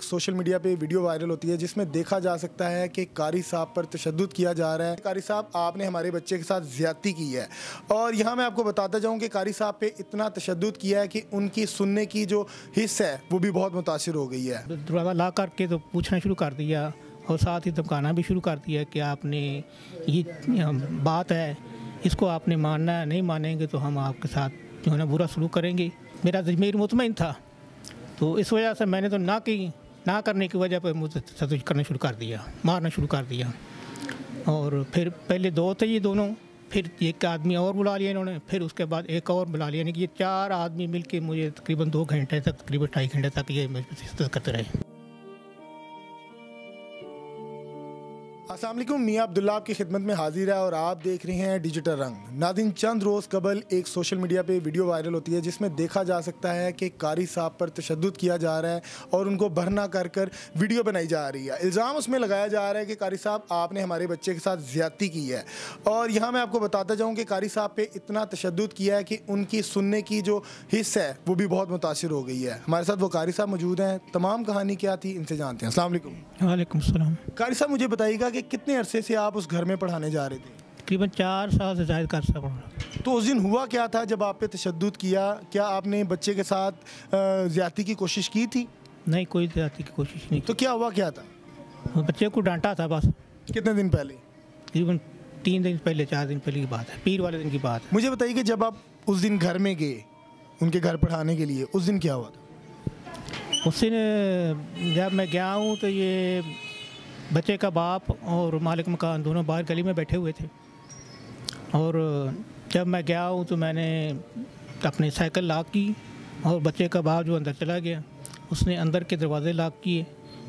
Social media पे video viral होती है जिसमें देखा जा सकता है कि कारी साहब पर तशद्दुद किया जा रहा है। कारी साहब, आपने हमारे बच्चे के साथ ज़्यादती की है। और यहाँ मैं आपको बताता जाऊँ कि कारी साहब पे इतना तशद्दुद किया है कि उनकी सुनने की जो हिस्स है वो भी बहुत मुतासिर हो गई है। दरवाज़ा ला करके तो पूछना शुरू कर दिया और साथ ही धमकाना भी शुरू कर दिया कि आपने ये बात है, इसको आपने मानना है, नहीं मानेंगे तो हम आपके साथ जो है ना बुरा सलूक करेंगे। मेरा ज़मीर मुतमईन था तो इस वजह से मैंने तो ना करने की वजह पर मुझे तशद्दुद करना शुरू कर दिया, मारना शुरू कर दिया। और फिर पहले दो थे ये दोनों, फिर एक आदमी और बुला लिया इन्होंने, फिर उसके बाद एक और बुला लिया, यानी कि ये चार आदमी मिलके मुझे तकरीबन 2 घंटे तक, तकरीबन 2.5 घंटे तक ये तशद्दुद करते रहे। अस्सलाम वालेकुम, मियाँ अब्दुल्ला आपकी खिदमत में हाजिर है और आप देख रहे हैं डिजिटल रंग। नादिन, चंद रोज़ कबल एक सोशल मीडिया पे वीडियो वायरल होती है जिसमें देखा जा सकता है कि कारी साहब पर तशद्दुद किया जा रहा है और उनको भरना कर कर वीडियो बनाई जा रही है। इल्ज़ाम उसमें लगाया जा रहा है कि कारी साहब, आपने हमारे बच्चे के साथ ज़्यादती की है। और यहाँ मैं आपको बताता जाऊँ कि कारी साहब पर इतना तशद्दुद किया है कि उनकी सुनने की जो हिस्स है वो भी बहुत मुतासिर हो गई है। हमारे साथ वो कारी साहब मौजूद हैं। तमाम कहानी क्या थी इनसे जानते हैं। अस्सलाम वालेकुम। वालेकुम सलाम। कारी साहब, मुझे बताइएगा कि कितने अरसे से आप उस घर में पढ़ाने जा रहे थे? तकरीबन 4 साल से ज़ायद का अरसा पढ़ रहा। तो उस दिन हुआ क्या था जब आप पे तशद्दुद किया? क्या आपने बच्चे के साथ ज़्यादती की कोशिश की थी? नहीं, कोई ज़्यादती की कोशिश नहीं। तो क्या हुआ क्या था? बच्चे को डांटा था बस। कितने दिन पहले? तकरीबन 3 दिन पहले, 4 दिन पहले की बात है, पीर वाले दिन की बात है। मुझे बताइए कि जब आप उस दिन घर में गए उनके घर पढ़ाने के लिए, उस दिन क्या हुआ था? उस दिन जब मैं गया हूँ तो ये बच्चे का बाप और मालिक मकान दोनों बाहर गली में बैठे हुए थे। और जब मैं गया हूँ तो मैंने अपनी साइकिल लॉक की और बच्चे का बाप जो अंदर चला गया, उसने अंदर के दरवाजे लॉक किए।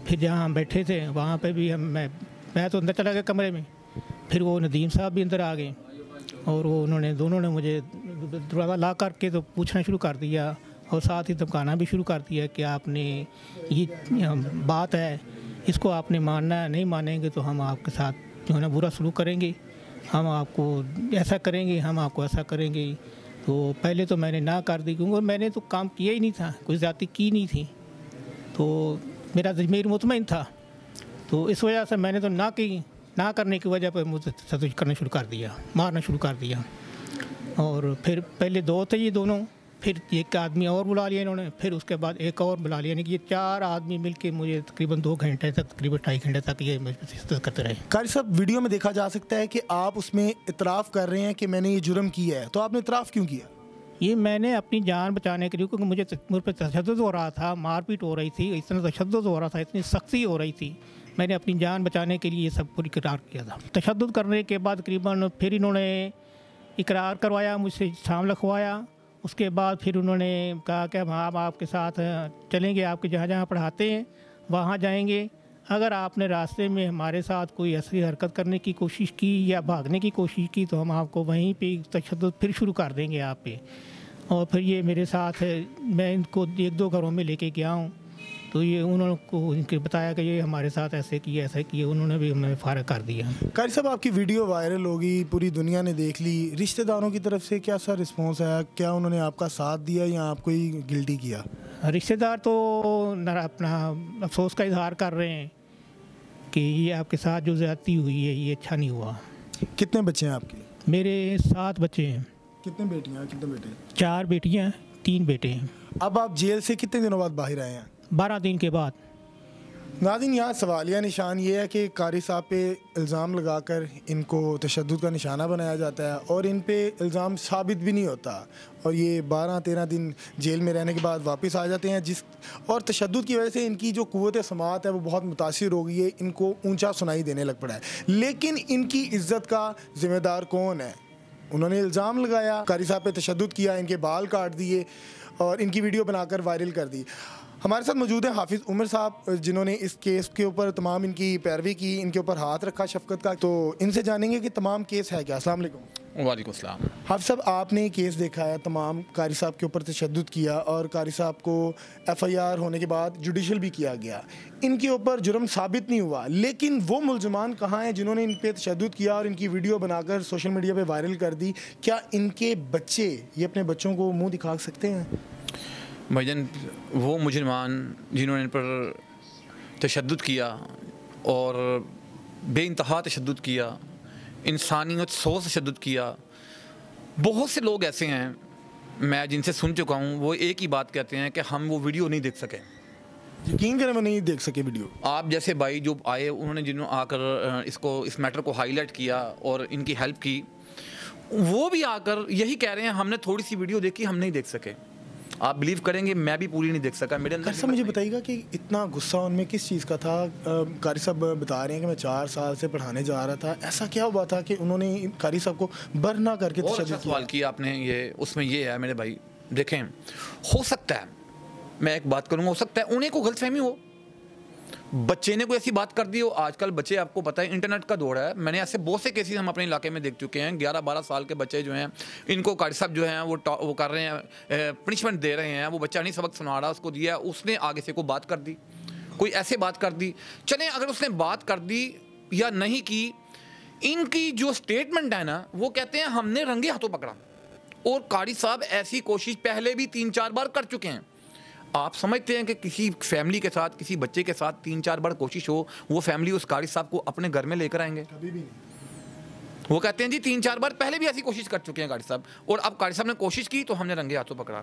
फिर जहाँ हम बैठे थे वहाँ पे भी मैं तो अंदर चला गया कमरे में, फिर वो नदीम साहब भी अंदर आ गए और वो उन्होंने दोनों ने मुझे दरवाज़ा लॉक करके तो पूछना शुरू कर दिया और साथ ही धमकाना भी शुरू कर दिया कि आपने ये बात है, इसको आपने मानना है, नहीं मानेंगे तो हम आपके साथ जो है ना बुरा सलूक करेंगे, हम आपको ऐसा करेंगे, हम आपको ऐसा करेंगे। तो पहले तो मैंने ना कर दी क्योंकि मैंने तो काम किया ही नहीं था, कोई ज़्यादती की नहीं थी, तो मेरा ज़मीर मुतमईन था। तो इस वजह से मैंने तो ना करने की वजह पर मुझे तशद्दुद करना शुरू कर दिया, मारना शुरू कर दिया। और फिर पहले दो थे ये दोनों, फिर एक आदमी और बुला लिया इन्होंने, फिर उसके बाद एक और बुला लिया, यानी कि ये 4 आदमी मिलके मुझे तकरीबन 2 घंटे तक, तकरीबन 2.5 घंटे तक ये तशद्दुद करते रहे। कारी साहब, वीडियो में देखा जा सकता है कि आप उसमें इतराफ़ कर रहे हैं कि मैंने ये जुर्म किया है, तो आपने इतराफ़ क्यों किया? ये मैंने अपनी जान बचाने के लिए, क्योंकि मुझे मुझ पर तशद्दुद हो रहा था, मारपीट हो रही थी, इतना तशद्दुद हो रहा था, इतनी सख्ती हो रही थी, मैंने अपनी जान बचाने के लिए ये सब पूरी करार किया था। तशद्दुद करने के बाद तकरीबन फिर इन्होंने इकरार करवाया, मुझसे शाम लखवाया। उसके बाद फिर उन्होंने कहा कि हम आपके साथ चलेंगे, आपके जहाँ जहाँ पढ़ाते हैं वहाँ जाएंगे, अगर आपने रास्ते में हमारे साथ कोई ऐसी हरकत करने की कोशिश की या भागने की कोशिश की तो हम आपको वहीं पे तशद्दुद फिर शुरू कर देंगे आप पे। और फिर ये मेरे साथ है, मैं इनको 1-2 घरों में लेके गया हूँ तो ये उन्होंने को इनके बताया कि ये हमारे साथ ऐसे किया ऐसा किया, उन्होंने भी हमें फारग कर दिया। कारी साहब, आपकी वीडियो वायरल होगी, पूरी दुनिया ने देख ली, रिश्तेदारों की तरफ से क्या सा रिस्पांस आया? क्या उन्होंने आपका साथ दिया या आपको ही गिल्टी किया? रिश्तेदार तो अपना अफसोस का इजहार कर रहे हैं कि ये आपके साथ जो ज़्यादती हुई है ये अच्छा नहीं हुआ। कितने बच्चे हैं आपके? मेरे 7 बच्चे हैं। कितने बेटियाँ, कितने बेटे? 4 बेटियाँ, 3 बेटे हैं। अब आप जेल से कितने दिनों बाद बाहर आए हैं? 12 दिन के बाद। नादिन, यहाँ सवालिया निशान ये है कि कारी साहब पे इल्ज़ाम लगाकर इनको तशद्दुद का निशाना बनाया जाता है और इन पे इल्ज़ाम साबित भी नहीं होता और ये 12-13 दिन जेल में रहने के बाद वापस आ जाते हैं, जिस और तशद्दुद की वजह से इनकी जो क़ुव्वत समात है वो बहुत मुतासिर हो गई है, इनको ऊंचा सुनाई देने लग पड़ा है। लेकिन इनकी इज़्ज़त का ज़िम्मेदार कौन है? उन्होंने इल्ज़ाम लगाया, कारी साहब पे तशद्दुद किया, इनके बाल काट दिए और इनकी वीडियो बनाकर वायरल कर दी। हमारे साथ मौजूद हैं हाफिज़ उमर साहब, जिन्होंने इस केस के ऊपर तमाम इनकी पैरवी की, इनके ऊपर हाथ रखा शफकत का, तो इनसे जानेंगे कि तमाम केस है क्या। अस्सलाम वालेकुम। वालेकुम सलाम। हाफिज़ साहब, आपने केस देखा है, तमाम कारी साहब के ऊपर तशद्दुद किया और कारी साहब को FIR होने के बाद जुडिशल भी किया गया, इनके ऊपर जुर्म साबित नहीं हुआ, लेकिन वो मुलजमान कहाँ हैं जिन्होंने इन पर तशद्दुद किया और इनकी वीडियो बनाकर सोशल मीडिया पर वायरल कर दी? क्या इनके बच्चे ये अपने बच्चों को मुँह दिखा सकते हैं? भाईजान, वो मुजरिमान जिन्होंने इन पर तशद्दुद किया और बेइंतहा तशद्दुद किया, इंसानियत सोच तशद्दुद किया। बहुत से लोग ऐसे हैं मैं जिनसे सुन चुका हूँ, वो एक ही बात कहते हैं कि हम वो वीडियो नहीं देख सके। यकीन करें मैं नहीं देख सके वीडियो। आप जैसे भाई जो आए उन्होंने जिन्होंने आकर इसको इस मैटर को हाईलाइट किया और इनकी हेल्प की, वो भी आकर यही कह रहे हैं हमने थोड़ी सी वीडियो देखी, हम नहीं देख सके। आप बिलीव करेंगे मैं भी पूरी नहीं देख सका। मेरे अंदर सर मुझे बताइएगा कि इतना गुस्सा उनमें किस चीज़ का था? कारी साहब बता रहे हैं कि मैं 4 साल से पढ़ाने जा रहा था, ऐसा क्या हुआ था कि उन्होंने कारी साहब को बरना करके तशद्दुद सवाल किया आपने? ये उसमें ये है मेरे भाई, देखें हो सकता है, मैं एक बात करूँगा, हो सकता है उन्हें कोई गलतफहमी हो, बच्चे ने कोई ऐसी बात कर दी हो। आजकल बच्चे आपको पता है इंटरनेट का दौर है, मैंने ऐसे बहुत से केसेस हम अपने इलाके में देख चुके हैं। 11-12 साल के बच्चे जो हैं इनको कारी साहब जो हैं वो कर रहे हैं, पनिशमेंट दे रहे हैं। वो बच्चा नहीं सबक सुना रहा, उसको दिया, उसने आगे से कोई बात कर दी, कोई ऐसे बात कर दी, चलें अगर उसने बात कर दी या नहीं की, इनकी जो स्टेटमेंट है ना वो कहते हैं हमने रंगे हाथों पकड़ा। और कारी साहब ऐसी कोशिश पहले भी 3-4 बार कर चुके हैं। आप समझते हैं कि किसी फैमिली के साथ, किसी बच्चे के साथ 3-4 बार कोशिश हो, वो फैमिली उस कारी साहब को अपने घर में लेकर आएंगे? कभी भी नहीं। वो कहते हैं जी 3-4 बार पहले भी ऐसी कोशिश कर चुके हैं कारी साहब, और अब कारी साहब ने कोशिश की तो हमने रंगे हाथों पकड़ा।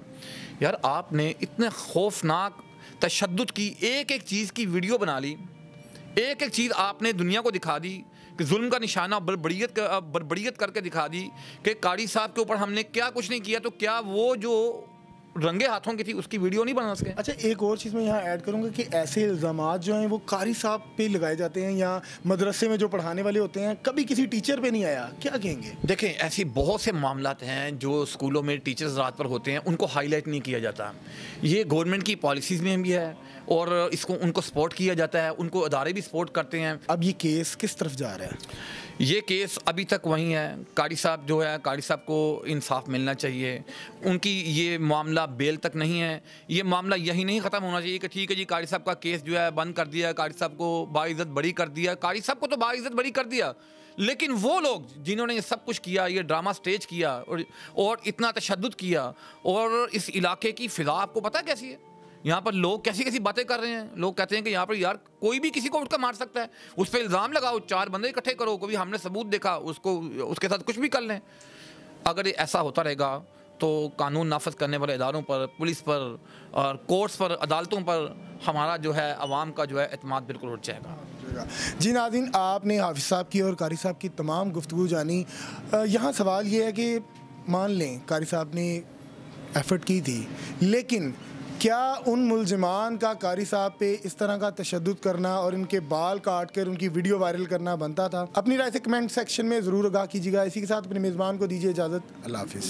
यार आपने इतने खौफनाक तशद्दुद की एक चीज़ की वीडियो बना ली, एक चीज़ आपने दुनिया को दिखा दी कि जुल्म का निशाना, बर्बरियत करके दिखा दी कि कारी साहब के ऊपर हमने क्या कुछ नहीं किया। तो क्या वो जो रंगे हाथों की थी उसकी वीडियो नहीं बना सके? अच्छा एक और चीज़ मैं यहाँ ऐड करूँगा कि ऐसे इल्ज़ामात जो हैं वो कारी साहब पे लगाए जाते हैं या मदरसे में जो पढ़ाने वाले होते हैं, कभी किसी टीचर पे नहीं आया, क्या कहेंगे? देखें ऐसी बहुत से मामलात हैं जो स्कूलों में टीचर्स रात पर होते हैं, उनको हाईलाइट नहीं किया जाता। ये गवर्नमेंट की पॉलिसीज़ में भी है और इसको उनको सपोर्ट किया जाता है, उनको अदारे भी सपोर्ट करते हैं। अब ये केस किस तरफ जा रहा है? ये केस अभी तक वहीं है। कारी साहब जो है, कारी साहब को इंसाफ मिलना चाहिए। उनकी ये मामला बेल तक नहीं है, ये मामला यहीं नहीं ख़त्म होना चाहिए कि ठीक है जी कारी साहब का केस जो है बंद कर दिया, कारी साहब को बाइज़्ज़त बरी कर दिया। कारी साहब को तो बाइज़्ज़त बरी कर दिया, लेकिन वो लोग जिन्होंने ये सब कुछ किया, ये ड्रामा स्टेज किया और इतना तशद्दुद किया, और इस इलाके की फ़िज़ा आपको पता कैसी है? यहाँ पर लोग कैसी कैसी बातें कर रहे हैं। लोग कहते हैं कि यहाँ पर यार कोई भी किसी को उठकर मार सकता है, उस पर इल्ज़ाम लगाओ, 4 बंदे इकट्ठे करो, कभी हमने सबूत देखा, उसको उसके साथ कुछ भी कर लें। अगर ये ऐसा होता रहेगा तो कानून नाफज करने वाले इदारों पर, पुलिस पर और कोर्ट्स पर, अदालतों पर हमारा जो है आवाम का जो है एतमाद बिल्कुल उठ जाएगा। जी नादीन, आपने हाफिज़ साहब की और कारी साहब की तमाम गुफ्तगू जानी। यहाँ सवाल ये है कि मान लें कारी साहब ने एफर्ट की थी, लेकिन क्या उन मुलज़मान का कारी साहब पे इस तरह का तशद्दुद करना और इनके बाल काट कर उनकी वीडियो वायरल करना बनता था? अपनी राय से कमेंट सेक्शन में ज़रूर आगाह कीजिएगा। इसी के साथ अपने मेज़बान को दीजिए इजाज़त। अल्लाह हाफ़िज़।